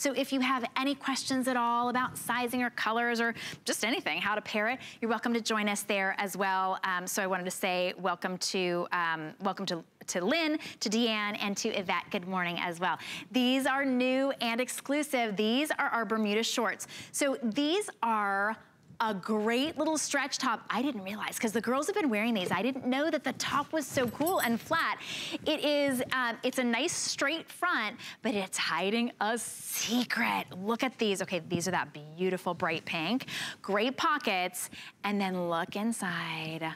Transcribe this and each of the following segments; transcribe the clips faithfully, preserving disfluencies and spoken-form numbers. So if you have any questions at all about sizing or colors or just anything, how to pair it, you're welcome to join us there as well. Um, so I wanted to say welcome to, um, welcome to to Lynn, to Deanne, and to Yvette. Good morning as well. These are new and exclusive. These are our Bermuda shorts. So these are a great little stretch top. I didn't realize, because the girls have been wearing these. I didn't know that the top was so cool and flat. It is, um, it's a nice straight front, but it's hiding a secret. Look at these. Okay, these are that beautiful bright pink. Great pockets, and then look inside.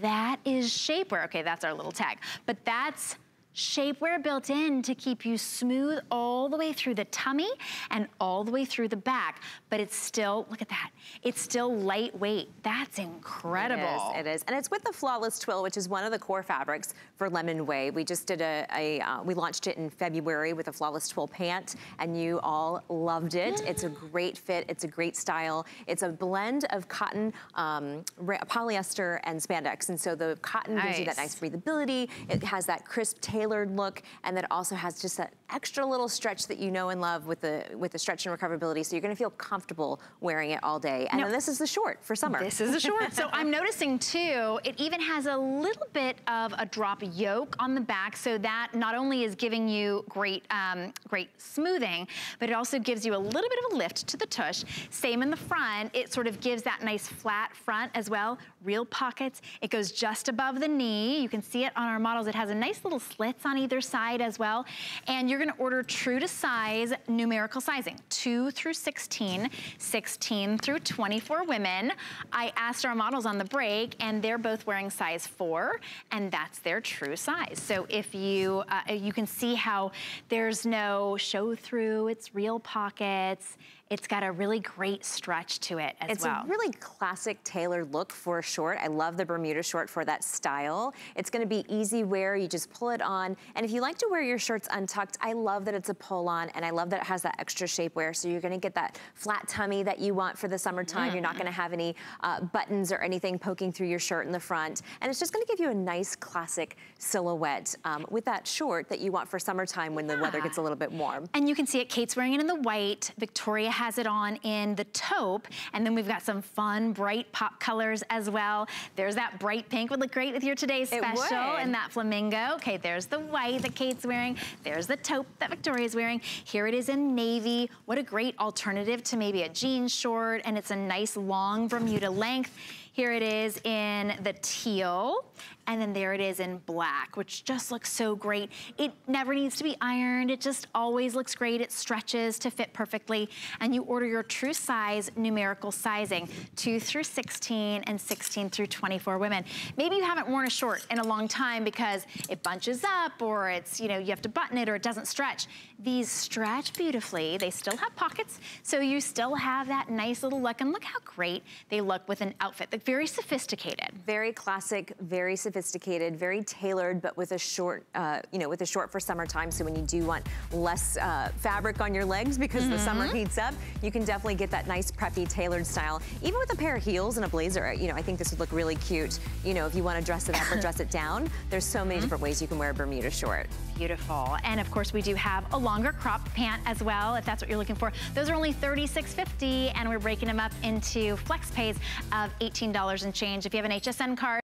That is shapewear. Okay, that's our little tag. But that's shapewear built in to keep you smooth all the way through the tummy and all the way through the back. But it's still, look at that. It's still lightweight. That's incredible. It is, it is. And it's with the Flawless Twill, which is one of the core fabrics for Lemon Way. We just did a, a uh, we launched it in February with a Flawless Twill pant, and you all loved it. Yeah. It's a great fit. It's a great style. It's a blend of cotton, um, polyester, and spandex. And so the cotton nice. gives you that nice breathability. It has that crisp tail tailored look, and that also has just that extra little stretch that you know and love with the with the stretch and recoverability, so you're gonna feel comfortable wearing it all day. And now, then this is the short for summer. This is the short. So I'm noticing too, it even has a little bit of a drop yoke on the back, so that not only is giving you great, um, great smoothing, but it also gives you a little bit of a lift to the tush. Same in the front, it sort of gives that nice flat front as well. Real pockets, it goes just above the knee. You can see it on our models. It has a nice little slits on either side as well. And you're gonna order true to size, numerical sizing, two through sixteen, sixteen through twenty-four women. I asked our models on the break, and they're both wearing size four, and that's their true size. So if you, uh, you can see how there's no show through, it's real pockets. It's got a really great stretch to it as it's well. It's a really classic tailored look for a short. I love the Bermuda short for that style. It's gonna be easy wear, you just pull it on. And if you like to wear your shirts untucked, I love that it's a pull on, and I love that it has that extra shapewear, so you're gonna get that flat tummy that you want for the summertime. Mm. You're not gonna have any uh, buttons or anything poking through your shirt in the front. And it's just gonna give you a nice classic silhouette um, with that short that you want for summertime when yeah. the weather gets a little bit warm. And you can see it, Kate's wearing it in the white, Victoria has has it on in the taupe, and then we've got some fun bright pop colors as well. There's that bright pink, would look great with your today's special, and that flamingo. Okay, there's the white that Kate's wearing, there's the taupe that Victoria's wearing. Here it is in navy. What a great alternative to maybe a jean short, and it's a nice long Bermuda length. Here it is in the teal, and then there it is in black, which just looks so great. It never needs to be ironed. It just always looks great. It stretches to fit perfectly, and you order your true size, numerical sizing, two through sixteen and sixteen through twenty-four women. Maybe you haven't worn a short in a long time because it bunches up, or it's, you know, you have to button it, or it doesn't stretch. These stretch beautifully. They still have pockets, so you still have that nice little look, and look how great they look with an outfit. The Very sophisticated. Very classic, very sophisticated, very tailored, but with a short, uh, you know, with a short for summertime. So when you do want less uh, fabric on your legs because mm-hmm. the summer heats up, you can definitely get that nice preppy tailored style. Even with a pair of heels and a blazer, you know, I think this would look really cute. You know, if you want to dress it up or dress it down, there's so many mm-hmm. different ways you can wear a Bermuda short. Beautiful. And of course we do have a longer crop pant as well, if that's what you're looking for. Those are only thirty-six fifty, and we're breaking them up into flex pays of eighteen dollars and change. If you have an H S N card,